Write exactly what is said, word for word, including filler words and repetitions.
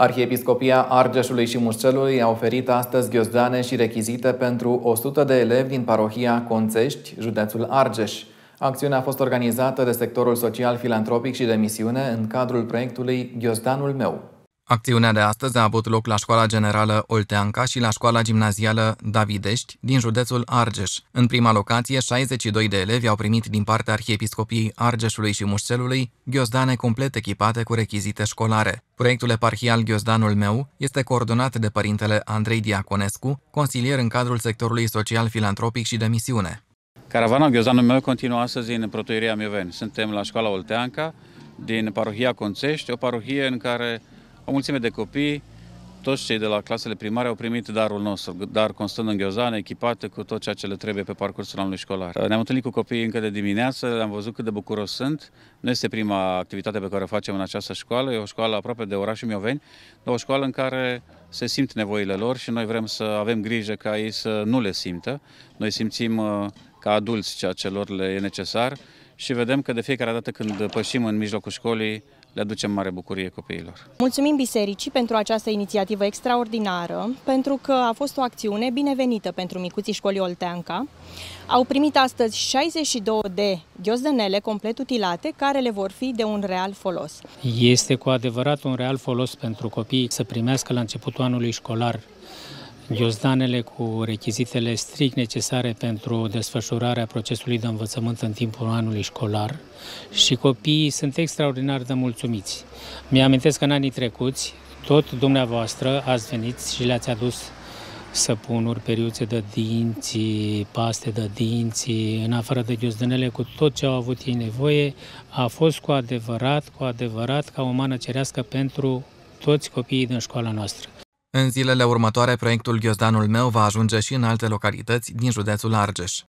Arhiepiscopia Argeșului și Muscelului a oferit astăzi ghiozdane și rechizite pentru o sută de elevi din parohia Conțești, județul Argeș. Acțiunea a fost organizată de Sectorul Social, Filantropic și de Misiune în cadrul proiectului Ghiozdanul meu. Acțiunea de astăzi a avut loc la Școala Generală Olteanca și la Școala Gimnazială Davidești din județul Argeș. În prima locație, șaizeci și doi de elevi au primit din partea Arhiepiscopiei Argeșului și Muscelului ghiozdane complet echipate cu rechizite școlare. Proiectul eparhial Ghiozdanul meu este coordonat de părintele Andrei Diaconescu, consilier în cadrul sectorului social, filantropic și de misiune. Caravana Ghiozdanul meu continuă astăzi în protoirea Mioveni. Suntem la Școala Olteanca din parohia Conțești, o parohie în care o mulțime de copii, toți cei de la clasele primare, au primit darul nostru, dar constând în ghiozane, echipate cu tot ceea ce le trebuie pe parcursul anului școlar. Ne-am întâlnit cu copiii încă de dimineață, le-am văzut cât de bucuros sunt. Nu este prima activitate pe care o facem în această școală, e o școală aproape de orașul Mioveni, dar o școală în care se simt nevoile lor și noi vrem să avem grijă ca ei să nu le simtă. Noi simțim ca adulți ceea ce lor le e necesar și vedem că de fiecare dată când pășim în mijlocul școlii, le aducem mare bucurie copiilor. Mulțumim bisericii pentru această inițiativă extraordinară, pentru că a fost o acțiune binevenită pentru micuții școlii Olteanca. Au primit astăzi șaizeci și două de ghiozdanele complet utilate, care le vor fi de un real folos. Este cu adevărat un real folos pentru copii să primească la începutul anului școlar ghiozdanele cu rechizitele strict necesare pentru desfășurarea procesului de învățământ în timpul anului școlar și copiii sunt extraordinar de mulțumiți. Mi-amintesc că în anii trecuți tot dumneavoastră ați venit și le-ați adus săpunuri, periuțe de dinți, paste de dinți, în afară de ghiozdanele, cu tot ce au avut ei nevoie. A fost cu adevărat, cu adevărat ca o mană cerească pentru toți copiii din școala noastră. În zilele următoare, proiectul Ghiozdanul meu va ajunge și în alte localități din județul Argeș.